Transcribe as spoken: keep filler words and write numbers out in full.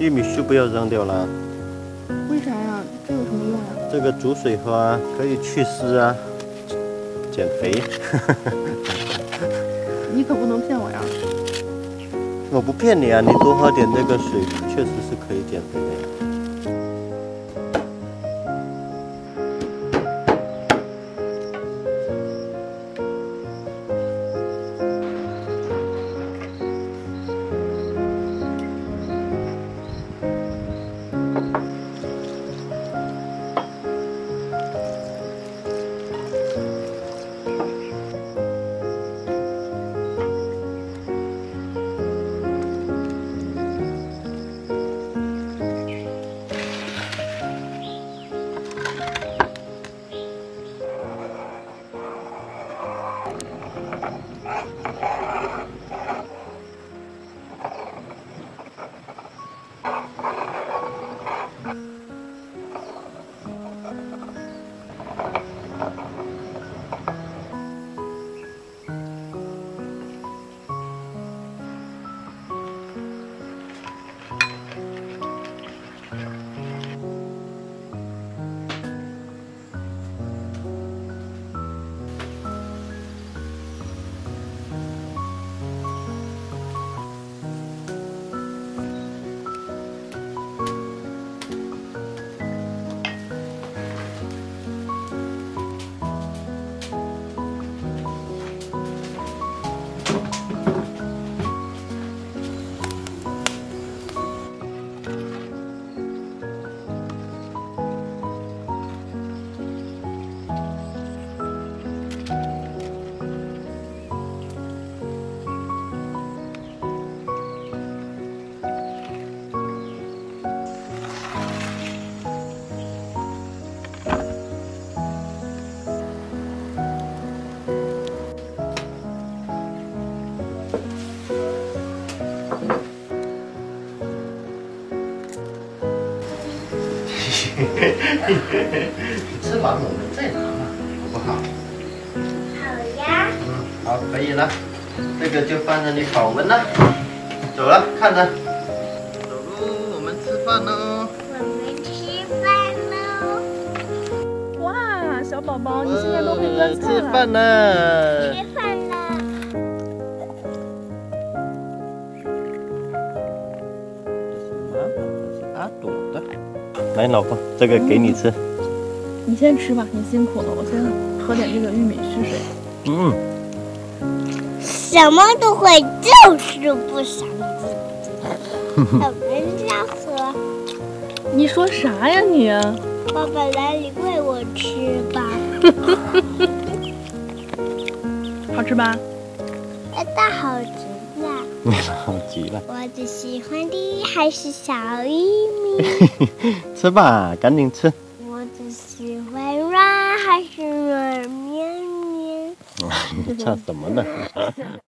玉米须不要扔掉了。为啥呀？这有什么用呀？这个煮水喝啊，可以祛湿啊，减肥。你可不能骗我呀！我不骗你啊，你多喝点这个水，确实是可以减肥的呀。 你吃完我们再拿嘛，好不好？好呀。嗯，好，可以了。这个就放在你保温了。走了，看着。走喽，我们吃饭喽。我们吃饭喽。哇，小宝宝，你现在都会端菜了。吃饭了。吃饭了。这是妈妈，这是阿朵的。 来，老婆，这个给你吃。你先吃吧，你辛苦了。我先喝点这个玉米须水。嗯。什么都会，就是不想自己。老人家喝。你说啥呀你？爸爸来，你喂我吃吧。好吃吧？哎，那好极了。那好极了。我最喜欢的还是小玉。 吃吧，赶紧吃。我只喜欢软还是软绵绵？你唱什么呢？